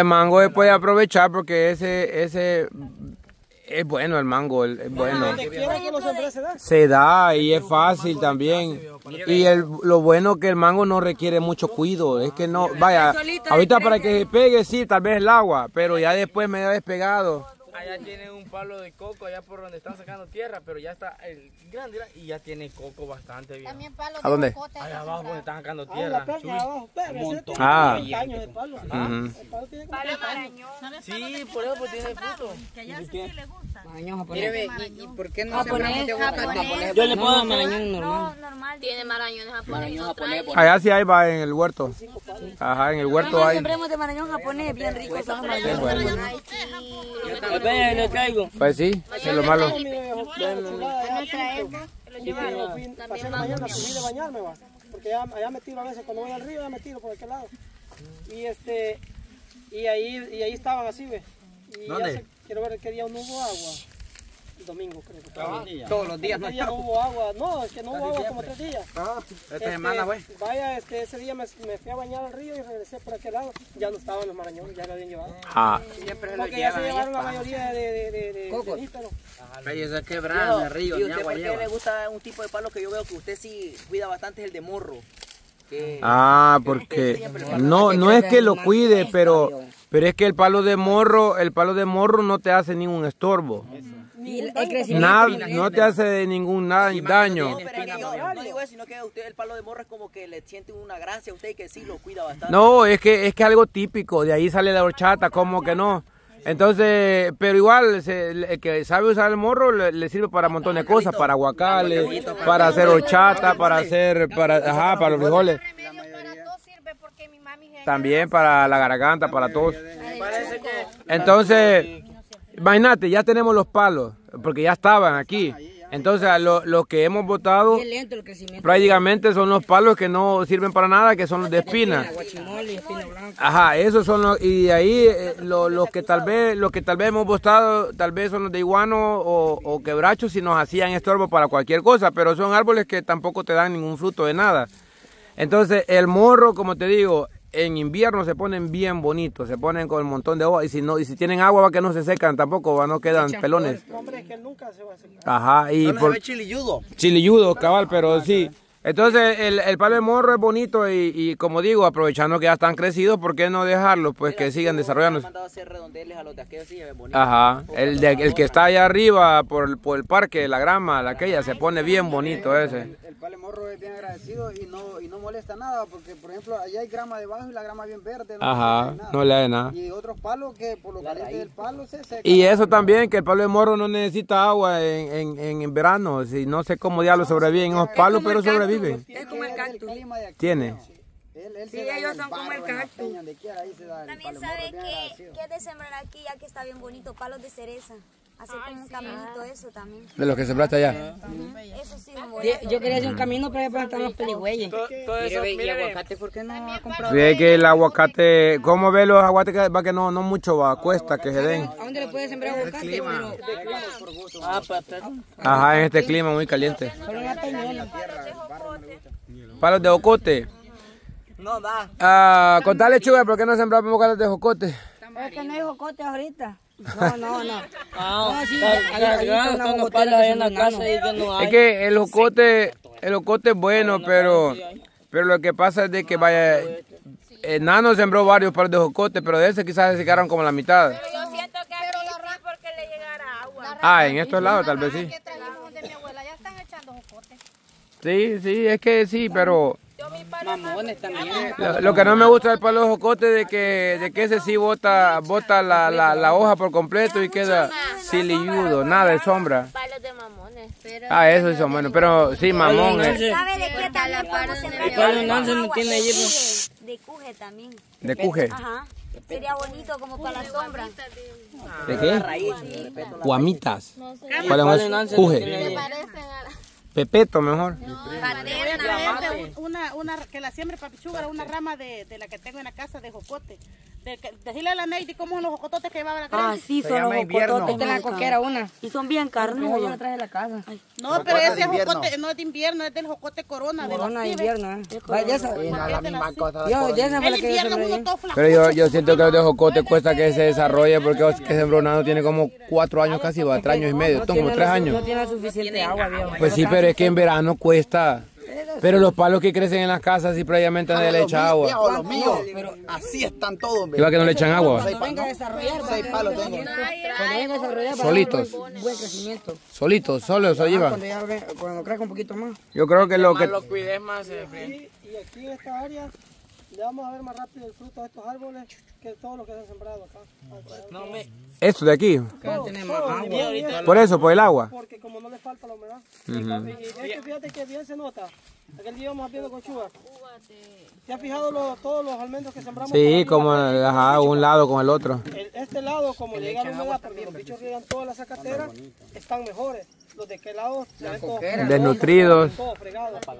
El mango se puede aprovechar porque ese es bueno, el mango es bueno. Se da y es fácil también. Y lo bueno que el mango no requiere mucho cuidado. Es que no, vaya, ahorita para que se pegue, sí, tal vez el agua, pero ya después me da despegado. Allá tiene un palo de coco, allá por donde están sacando tierra, pero ya está el grande y ya tiene coco bastante bien. También palo de ¿a dónde? Allá abajo donde están sacando tierra. Ah, palo marañón. Sí, por eso tiene fruto. Que allá sí le gusta. Míreme, ¿y por qué no se ponemos de boca japonés? Yo le puedo dar marañón normal. No, normal. Tiene marañones japonés. Allá sí hay, va en el huerto. Ajá, en el huerto hay. Sembremos de marañón japonés, bien rico. Lo traigo. Pues sí, es lo malo. Porque allá me tiro a veces, cuando voy al río, ya me tiro por aquel lado. Y ahí estaban así, ve. Y quiero ver qué día no hubo agua. El domingo, creo. Todos los días no hubo agua. No, es que no hubo agua como 3 días. Esta semana, güey. Vaya, ese día me fui a bañar al río y regresé por aquel lado. Ya no estaban los marañones, ya lo habían llevado. Porque ya se llevaron la mayoría de cocos. Pero eso es quebrado de río. ¿Y usted por qué le gusta un tipo de palo que yo veo que usted sí cuida bastante? Es el de morro. Ah, porque no es que lo cuide, pero es que el palo de morro no te hace ningún estorbo. Nada, no te hace ningún daño. No digo eso, sino que usted el palo de morro es como que le siente una gracia a usted y que sí lo cuida bastante. No, es que algo típico, de ahí sale la horchata, como que no. Entonces, pero igual, el que sabe usar el morro le sirve para un montón de cosas, para guacales, para hacer horchata, para los frijoles. También para la garganta, para todos. Entonces, imagínate, ya tenemos los palos, porque ya estaban aquí. Entonces, los que hemos botado prácticamente son los palos que no sirven para nada, que son los de espina. Ajá, esos son los, y de ahí los que tal vez hemos botado, tal vez son los de iguano o quebrachos, si nos hacían estorbo para cualquier cosa, pero son árboles que tampoco te dan ningún fruto de nada. Entonces, el morro, como te digo, en invierno se ponen bien bonitos, se ponen con un montón de hojas, y si tienen agua va que no se secan tampoco, va, no quedan pelones. Hombre, es que nunca se va a secar. Ajá, y no por chililludo. Chililludo, cabal, pero sí. Entonces el palo de morro es bonito y como digo, aprovechando que ya están crecidos, ¿por qué no dejarlos? Pues mira, que sigan desarrollándose. Ajá, el que está allá arriba por el parque, la grama, la aquella, se pone bien bonito ese. El palo de morro es bien agradecido y no molesta nada, porque por ejemplo allá hay grama debajo y la grama bien verde. No, ajá, no le da nada. Y otros palos que por lo caliente del palo se seca. Y eso también, que el palo de morro no necesita agua en verano, si no sé cómo diablos sobreviven los palos, pero sobreviven. Es como el cactus. Tiene. Sí, ellos son como el cactus. También sabe que es de sembrar aquí, ya que está bien bonito, palos de cereza. Hacer como un caminito, eso también. De los que sembraste allá. Eso sí, yo quería hacer un camino para plantar los peligüeyes. ¿Y aguacate? ¿Por qué no ha comprado? Ve que el aguacate, ¿cómo ve los aguacates? Va que no mucho va, cuesta que se den. ¿A dónde le puede sembrar aguacate? Ajá, en este clima muy caliente. Palos de jocote. No da. Ah, contale, Chuga, ¿por qué no sembramos bocatas de jocote? Es que no hay jocote ahorita. No. Es que el jocote es bueno, pero lo que pasa es de que vaya. El Nano sembró varios palos de jocote, pero de ese quizás se secaron como la mitad. Pero yo siento que aquí sí, porque le llegara agua. Ah, en estos lados tal vez sí. Sí, es que sí, pero lo que no me gusta del palo de jocote es de que ese sí bota la hoja por completo y queda sililludo, nada de sombra. Palos de mamones. Ah, eso son buenos, pero sí, mamones. ¿Sabe de qué tal el palo no tiene hierro? De cuje también. ¿De cuje? Ajá. Sería bonito como para la sombra. ¿De qué? Guamitas. ¿Cuáles son? Cuje. Pepeto mejor. Una que la siembre, papichuga, una rama de la que tengo en la casa de jocote. Decirle a la Neidi cómo son los jocototes que llevaba la crema. Ah, sí, son los jocototes. Te la coquera una. Y son bien carnudos. Yo la traje de la casa. Ay. No, pero ese jocote no es de invierno, es del jocote Corona. Corona de invierno, Vaya, esa. La misma cosa. El invierno es uno todo flaco. Pero yo siento que el de jocote cuesta que se desarrolle porque ese embronado tiene como 4 años casi, va 3 años y medio, como 3 años. No tiene suficiente agua, viejo. Pues sí, pero es que en verano cuesta. Pero los palos que crecen en las casas sí previamente nadie le echa agua. Viejo, los míos, pero así están todos. ¿Iba que no le echan agua? Cuando venga a desarrollar, 6 palos tengo. Cuando venga a desarrollar, solitos. Buen crecimiento. Solitos, solos, ahí va. Cuando crezca un poquito más. Yo creo que lo que... Lo cuides más. Y aquí en esta área... Ya vamos a ver más rápido el fruto de estos árboles que todos los que se han sembrado acá. No, ¿esto de aquí? Por eso, por el agua. Porque como no le falta la humedad. Y es que fíjate que bien se nota. Aquel día íbamos viendo con Chuba. ¿Te has fijado todos los almendros que sembramos? Sí, como a un lado con el otro. Este lado, como llega la humedad, porque los bichos riegan todas las sacateras, están mejores. Los de qué lado se ven todos desnutridos. Todo fregado. Ajá,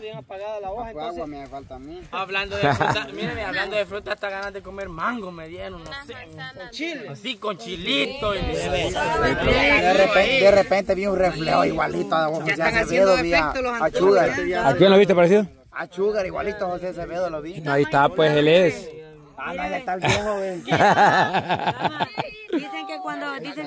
bien apagada la hoja. Entonces, agua me falta a mí. Hablando de fruta, mírame, hablando de fruta, hasta ganas de comer mango me dieron, no sé. Con chile. Así, con chilito. De repente vi un reflejo igualito a José Acevedo, a Sugar. ¿A quién lo viste parecido? A Sugar, igualito a José Acevedo lo vi. Ahí está, pues él es. Ah, no, ya está el viejo, güey. Dicen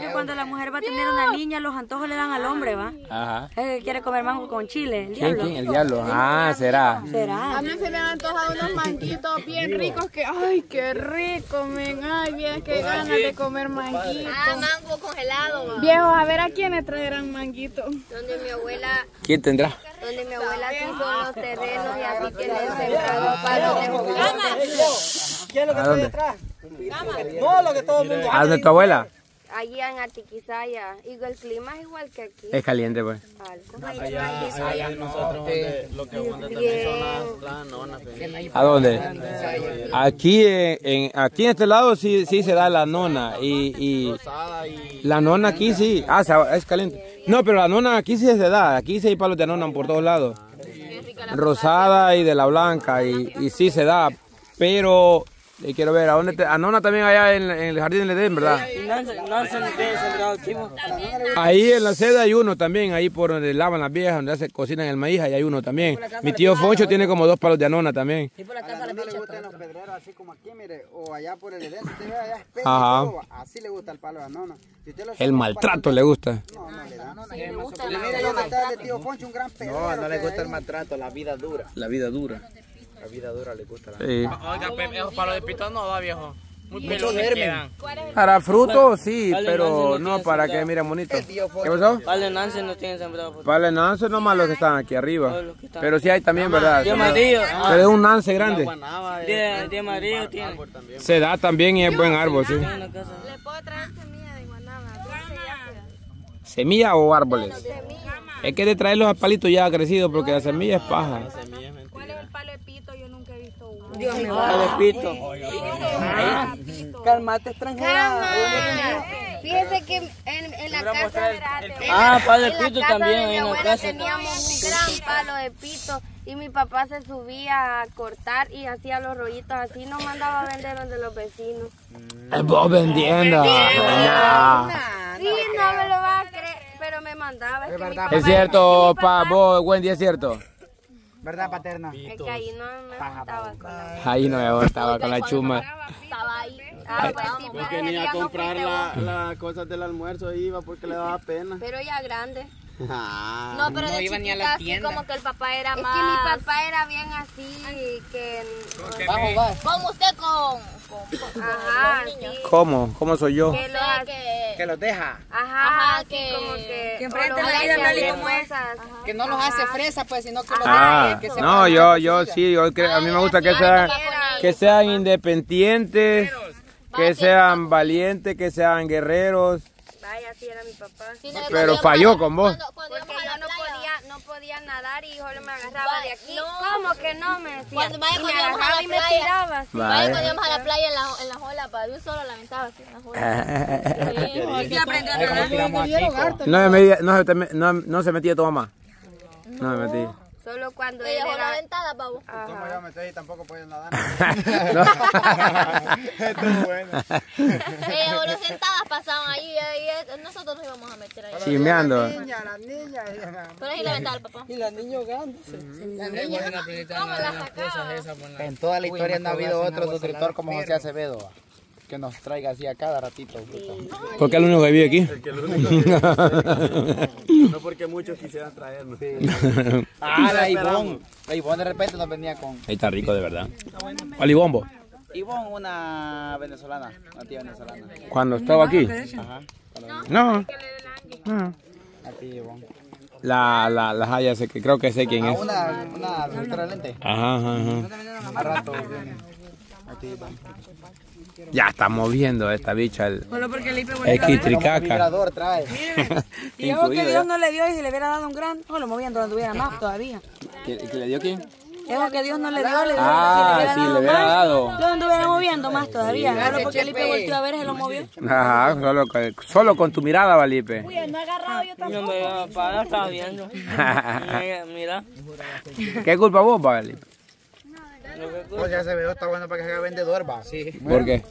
que cuando la mujer va a tener una niña, los antojos le dan al hombre, ¿va? Ajá. Quiere comer mango con chile, el diablo. ¿Quién? El diablo. Ah, será. A mí se me han antojado unos manguitos bien ricos que, ay, qué rico, men. Ay, bien, qué ganas de comer manguitos. Ah, mango congelado, ¿va? Viejos, a ver a quiénes traerán manguitos. Donde mi abuela. ¿Quién tendrá? Donde mi abuela compró los terrenos y así que le sembraron palos de jugar. ¿Qué es lo que está detrás? No, lo que todo el mundo. ¿A de tu abuela? Allá en Artiquizaya, el clima es igual que aquí. Es caliente, pues. Allá nosotros, lo que aguanta también son las nonas. ¿A dónde? Aquí en este lado sí se da la nona. La nona aquí sí. Ah, es caliente. No, pero la nona aquí sí se da. Aquí sí hay palos de nona por todos lados. Rosada y de la blanca. Y sí se da. Pero... Y quiero ver, ¿a dónde a Nona también allá en el jardín de Edén, verdad? Ahí en la sede hay uno también, ahí por donde lavan las viejas, donde se cocinan el maíz, ahí hay uno también. Mi tío Foncho tiene como 2 palos de Nona también. Y por la casa le gustan los pedreros, así como aquí, mire, o allá por el Edén, si usted ve allá es pedo, así le gusta el palo de Nona. El maltrato le gusta. No, no le da. Mira, yo está el tío Foncho, un gran pedrero. No, no le gusta el maltrato, la vida dura. La vida dura. La vida dura le gusta la vida. Oiga, esos palos de pitón no da, viejo. Muchos germen. Para frutos, sí, pero no para que miren bonito. ¿Qué pasó? Palos Nance no tienen sembrado. Palos Nance nomás los que están aquí arriba. Pero sí hay también, ¿verdad? De amarillo. Pero es un Nance grande. De amarillo tiene. Se da también y es buen árbol, sí. ¿Le puedo traer semilla de guanaba? ¿Semilla o árboles? Es que de traer los palitos ya crecidos porque la semilla es paja. Dios mío, Pito. Calmate, extranjera. Fíjese que en la casa palo de pito también. En la casa teníamos un gran palo de pito y mi papá se subía a cortar y hacía los rollitos así, no mandaba a vender donde los vecinos. Vos vendiendo. Sí, no me lo vas a creer, pero me mandaba. Es cierto, vos, Wendy, es cierto. ¿Verdad, paterna? Es que ahí no me gustaba con la chuma. Ahí no me gustaba con la chuma. Estaba ahí. Porque ni a comprar las cosas del almuerzo iba porque le daba pena. Pero ya grande. No, pero de chiquita así como que el papá era más... Es que mi papá era bien así que... Como usted con los niños. ¿Cómo? ¿Cómo soy yo? Que los deja. Ajá, que enfrente la vida tal y como esas. Que no los hace fresa, pues, sino que los deja. No, yo sí, a mí me gusta que sean independientes, que sean valientes, que sean guerreros. Vaya, así era mi papá. Pero falló con vos. Porque yo no podía nadar y solo me agarraba de aquí. ¿Cómo que no me decía? Cuando me tiraba así. Vaya, cuando íbamos a la playa en la olas, para yo solo la aventaba así en la olas. Sí, aprendió a nadar. No se metía tu mamá. No me metí. Solo cuando él era... la ventada, pavo. Como yo me estoy y tampoco puedo nadar. Esto es bueno. Ellas fueron sentadas, pasaban ahí, nosotros nos íbamos a meter ahí. Chimeando. La niña. Pero ahí la ventada, papá. Y la niña ahogándose. La niña. En toda la historia no ha habido otro suscriptor como José Acevedo que nos traiga así a cada ratito. Sí. Porque el único que vive aquí. No porque muchos quisieran traernos. Sí. La Ivón. La Ivón de repente nos venía con... Ahí está rico de verdad. ¿Cuál Ivonbo? Ivón, una venezolana, una tía venezolana. ¿Cuando estaba aquí? Ajá. No. Aquí Ivón. La Jaya, creo que sé quién es. Una doctora lente. Ajá. A rato. Ya está moviendo esta bicha el quitricaca. Y yo que Dios no le dio, y si le hubiera dado un gran, no lo moviendo, no tuviera más todavía. ¿Que le dio quién? Es que Dios no le dio, le hubiera dado más, lo estuviera moviendo más todavía. Claro, porque Lipe volteó a ver, se lo movió. Ajá, solo con tu mirada, Valipe. Uy, no he agarrado yo tampoco. No, papá, estaba viendo. Mira. ¿Qué culpa vos, Valipe? Oye, ese video está bueno para que sea vendedor, va. Sí. ¿Por qué?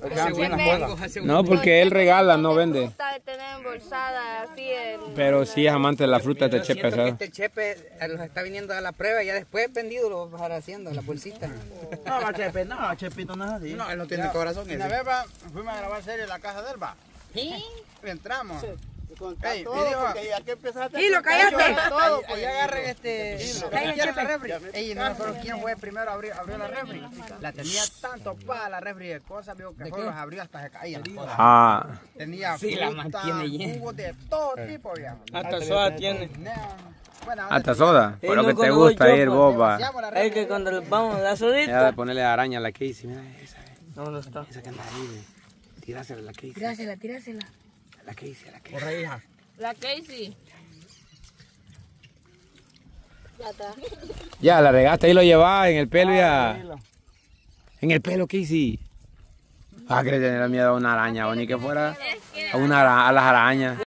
No, porque él regala, no vende. Pero sí es amante de la fruta de Chepe. Este Chepe los está viniendo a la prueba y ya después vendido lo va a bajar haciendo, la bolsita. No, Chepe, no, Chepito no es así. No, él no tiene corazón. Una vez fuimos a grabar serie en la casa del va. Sí. Entramos. Ey, todo, y lo callaste todo, pues ya agarren la refri. Ey, no recuerdo quién fue primero abrió la refri. La tenía tanto para la refri de cosas, vio que los abrió hasta se caían. Tenía jugos de todo tipo, ya. Hasta soda tiene. Hasta soda, por lo que te gusta ir, boba. Es que cuando vamos la sodita. Ya de ponerle araña a la Casey, mira esa. No está. Esa que anda ahí, tirásela a la Casey. Tirásela. La Casey. Corre, hija. La Casey. Ya, la regaste ahí, lo llevaba en el pelo ya. En el pelo, Casey. Ah, que le tenía miedo a una araña, o ni que fuera a las arañas.